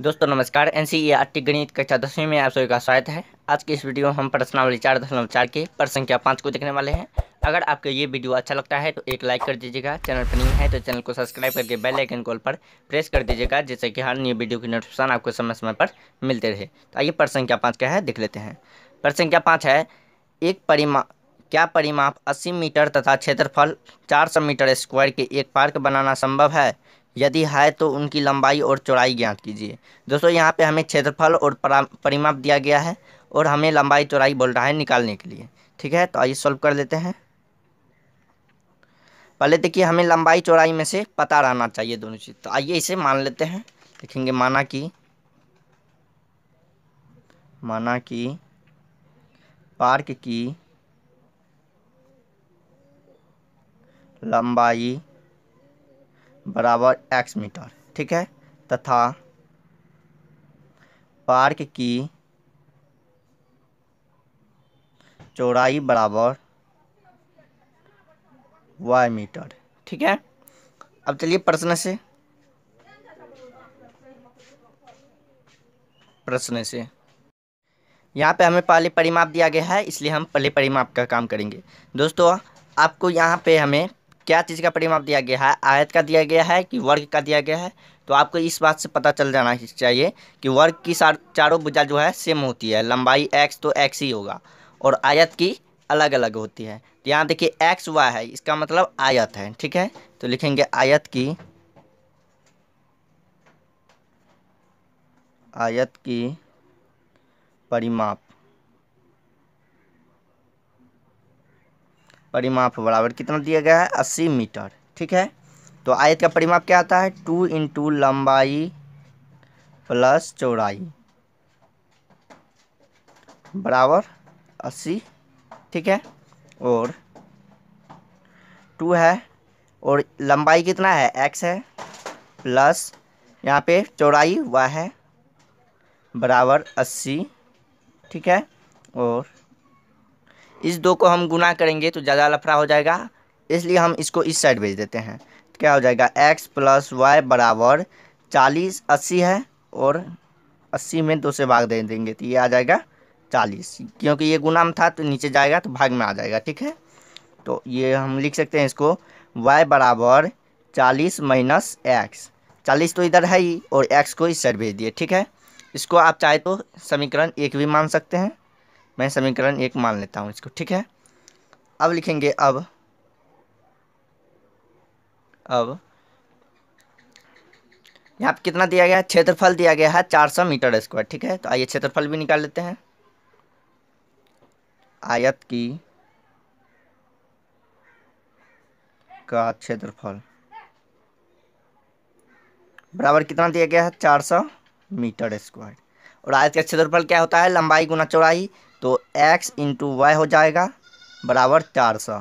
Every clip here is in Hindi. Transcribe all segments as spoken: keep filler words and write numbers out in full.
दोस्तों नमस्कार। एनसीईआरटी गणित कक्षा दसवीं में आप सभी का स्वागत है। आज की इस वीडियो में हम प्रश्नावली चार दशमलव चार के प्रश्न संख्या पाँच को देखने वाले हैं। अगर आपको ये वीडियो अच्छा लगता है तो एक लाइक कर दीजिएगा। चैनल पर नहीं है तो चैनल को सब्सक्राइब करके बेल आइकन कॉल पर प्रेस कर दीजिएगा, जिससे कि हर न्यू वीडियो की नोटिफिकेशन आपको समय समय पर मिलते रहे। तो आइए प्रश्न संख्या पाँच क्या है देख लेते हैं। प्रश्न संख्या पाँच है, एक परिमा क्या परिमाप अस्सी मीटर तथा क्षेत्रफल चार सौ मीटर स्क्वायर के एक पार्क बनाना संभव है? यदि है तो उनकी लंबाई और चौड़ाई ज्ञात कीजिए। दोस्तों यहाँ पे हमें क्षेत्रफल और परिमाप दिया गया है और हमें लंबाई चौड़ाई बोल रहा है निकालने के लिए। ठीक है, तो आइए सॉल्व कर लेते हैं। पहले देखिए हमें लंबाई चौड़ाई में से पता रहना चाहिए दोनों चीज़। तो आइए इसे मान लेते हैं। देखेंगे माना कि माना कि पार्क की लंबाई बराबर एक्स मीटर, ठीक है, तथा पार्क की चौड़ाई बराबर वाई मीटर। ठीक है, अब चलिए प्रश्न से प्रश्न से यहाँ पे हमें पहले परिमाप दिया गया है, इसलिए हम पहले परिमाप का काम करेंगे। दोस्तों आपको यहाँ पे हमें क्या चीज़ का परिमाप दिया गया है, आयत का दिया गया है कि वर्ग का दिया गया है? तो आपको इस बात से पता चल जाना चाहिए कि वर्ग की चारों भुजा जो है सेम होती है। लंबाई एक्स तो एक्स ही होगा और आयत की अलग अलग होती है। तो यहाँ देखिए एक्स वाई है, इसका मतलब आयत है। ठीक है, तो लिखेंगे आयत की आयत की परिमाप परिमाप बराबर कितना दिया गया है? अस्सी मीटर। ठीक है, तो आयत का परिमाप क्या आता है? टू इंटू लंबाई प्लस चौड़ाई बराबर अस्सी। ठीक है, और टू है और लंबाई कितना है? एक्स है, प्लस यहाँ पे चौड़ाई वाई है बराबर अस्सी। ठीक है, और इस दो को हम गुना करेंगे तो ज़्यादा लफड़ा हो जाएगा, इसलिए हम इसको इस साइड भेज देते हैं। तो क्या हो जाएगा? x प्लस वाई बराबर चालीस, अस्सी है और अस्सी में दो से भाग दे देंगे तो ये आ जाएगा चालीस, क्योंकि ये गुना में था तो नीचे जाएगा तो भाग में आ जाएगा। ठीक है, तो ये हम लिख सकते हैं इसको y बराबर चालीस माइनस एक्स। चालीस तो इधर है ही और x को इस साइड भेज दिए। ठीक है, इसको आप चाहे तो समीकरण एक भी मान सकते हैं, मैं समीकरण एक मान लेता हूँ इसको। ठीक है, अब लिखेंगे अब अब यहाँ पे कितना दिया गया है? क्षेत्रफल दिया गया है चार सौ मीटर स्क्वायर। ठीक है, तो आइए क्षेत्रफल भी निकाल लेते हैं। आयत की का क्षेत्रफल बराबर कितना दिया गया है? चार सौ मीटर स्क्वायर। और आयत का क्षेत्रफल क्या होता है? लंबाई गुना चौड़ाई, तो x इंटू वाई हो जाएगा बराबर चार सौ।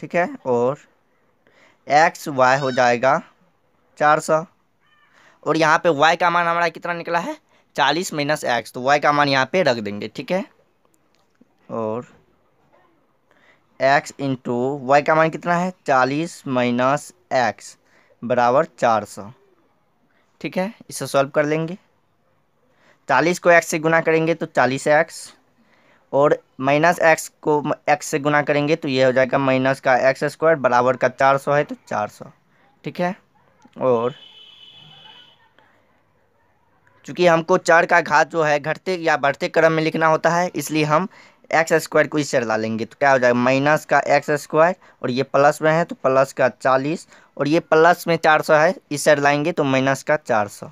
ठीक है, और x y हो जाएगा चार सौ। और यहाँ पे y का मान हमारा कितना निकला है? चालीस माइनस एक्स, तो y का मान यहाँ पे रख देंगे। ठीक है, और x इंटू वाई का मान कितना है? चालीस माइनस एक्स बराबर चार सौ। ठीक है, इसे सॉल्व कर लेंगे। चालीस को एक्स से गुना करेंगे तो चालीस एक्स, और माइनस एक्स को एक्स से गुना करेंगे तो ये हो जाएगा माइनस का एक्स स्क्वायर बराबर का चार सौ है तो चार सौ। ठीक है, और चूँकि हमको चार का घात जो है घटते या बढ़ते क्रम में लिखना होता है, इसलिए हम एक्स स्क्वायर को इससे ला लेंगे। तो क्या हो जाएगा? माइनस का एक्स स्क्वायर, और ये प्लस में है तो प्लस का चालीस, और ये प्लस में चार सौ है, इससे लाएंगे तो माइनस का चार सौ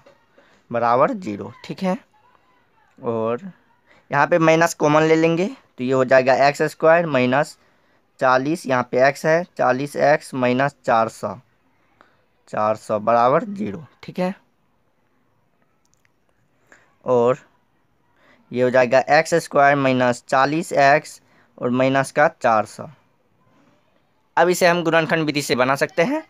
बराबर जीरो। ठीक है, और यहाँ पे माइनस कॉमन ले लेंगे तो ये हो जाएगा एक्स स्क्वायर माइनस चालीस, यहाँ पे एक्स है, चालीस एक्स माइनस चार सौ चार सौ बराबर जीरो। ठीक है, और ये हो जाएगा एक्स स्क्वायर माइनस चालीस एक्स और माइनस का चार सौ। अब इसे हम गुणनखंड विधि से बना सकते हैं।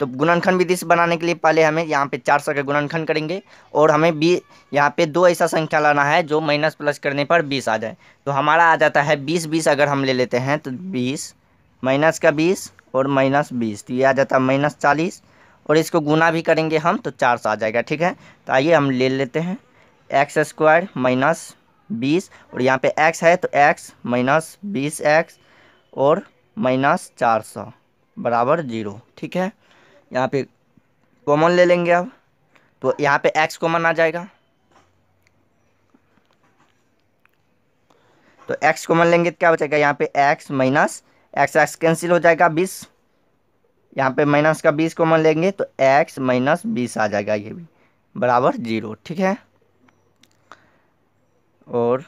तो गुणनखंड विधि से बनाने के लिए पहले हमें यहाँ पे चार सौ का गुणनखंड करेंगे, और हमें बी यहाँ पे दो ऐसा संख्या लाना है जो माइनस प्लस करने पर बीस आ जाए। तो हमारा आ जाता है बीस बीस, अगर हम ले लेते हैं तो बीस माइनस का बीस और माइनस बीस, तो ये आ जाता है माइनस चालीस, और इसको गुना भी करेंगे हम तो चार सौ आ जाएगा। ठीक है, तो आइए हम ले लेते हैं एक्स स्क्वायर माइनस बीस और यहाँ पे x है तो x माइनस बीस एक्स और माइनस चार सौ बराबर जीरो। ठीक है, यहाँ पे कॉमन ले लेंगे अब, तो यहाँ पे x कॉमन आ जाएगा, तो x कॉमन लेंगे तो क्या बचेगा यहाँ पे x minus x x cancel हो जाएगा बीस, यहाँ पे माइनस का बीस कॉमन लेंगे तो x माइनस बीस आ जाएगा, ये भी बराबर जीरो। ठीक है, और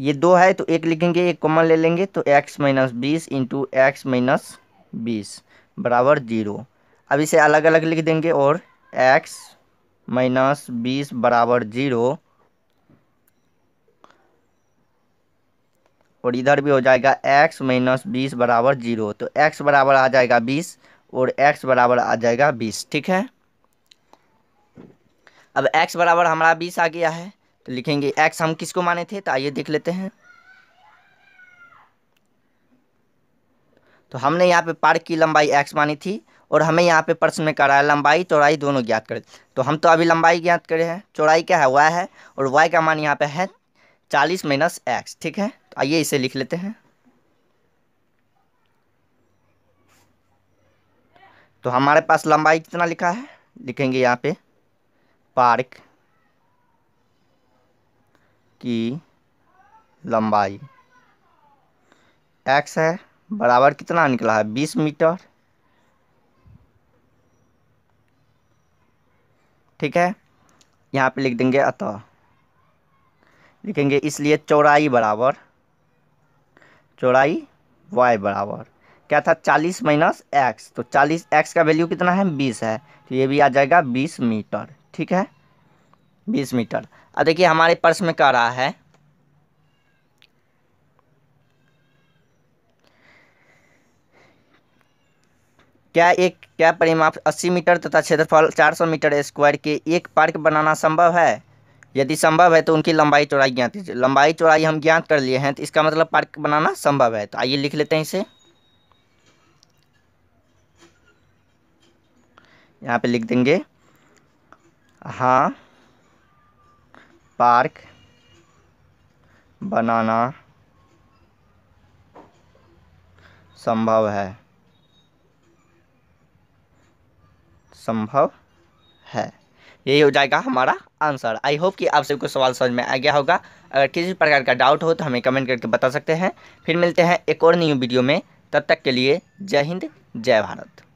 ये दो है तो एक लिखेंगे, एक कॉमन ले लेंगे तो x माइनस बीस इंटू एक्स माइनस बीस बराबर जीरो। अब इसे अलग अलग लिख देंगे और x माइनस बीस बराबर जीरो और इधर भी हो जाएगा x माइनस बीस बराबर जीरो, तो x बराबर आ जाएगा बीस और x बराबर आ जाएगा बीस। ठीक है, अब x बराबर हमारा बीस आ गया है तो लिखेंगे x हम किसको माने थे, तो आइए देख लेते हैं। तो हमने यहाँ पे पार्क की लंबाई x मानी थी और हमें यहाँ पे प्रश्न में कराया लंबाई चौड़ाई दोनों ज्ञात करें, तो हम तो अभी लंबाई ज्ञात करे हैं, चौड़ाई क्या है y है और y का मान यहाँ पे है चालीस माइनस एक्स। ठीक है, तो आइए इसे लिख लेते हैं। तो हमारे पास लंबाई कितना लिखा है, लिखेंगे यहाँ पे पार्क की लंबाई x है बराबर कितना निकला है बीस मीटर। ठीक है, यहाँ पे लिख देंगे अतः, लिखेंगे इसलिए चौड़ाई बराबर, चौड़ाई y बराबर क्या था चालीस माइनस एक्स, तो चालीस एक्स का वैल्यू कितना है बीस है, तो ये भी आ जाएगा बीस मीटर। ठीक है, बीस मीटर। अब देखिए हमारे प्रश्न में कह रहा है क्या एक क्या परिमाप अस्सी मीटर तथा क्षेत्रफल चार सौ मीटर स्क्वायर के एक पार्क बनाना संभव है, यदि संभव है तो उनकी लंबाई चौड़ाई ज्ञात कीजिए। लंबाई चौड़ाई हम ज्ञात कर लिए हैं तो इसका मतलब पार्क बनाना संभव है, तो आइए लिख लेते हैं इसे। यहाँ पे लिख देंगे हाँ पार्क बनाना संभव है, संभव है, यही हो जाएगा हमारा आंसर। आई होप कि आप सबको सवाल समझ में आ गया होगा। अगर किसी प्रकार का डाउट हो तो हमें कमेंट करके बता सकते हैं। फिर मिलते हैं एक और न्यू वीडियो में, तब तक के लिए जय हिंद जय भारत।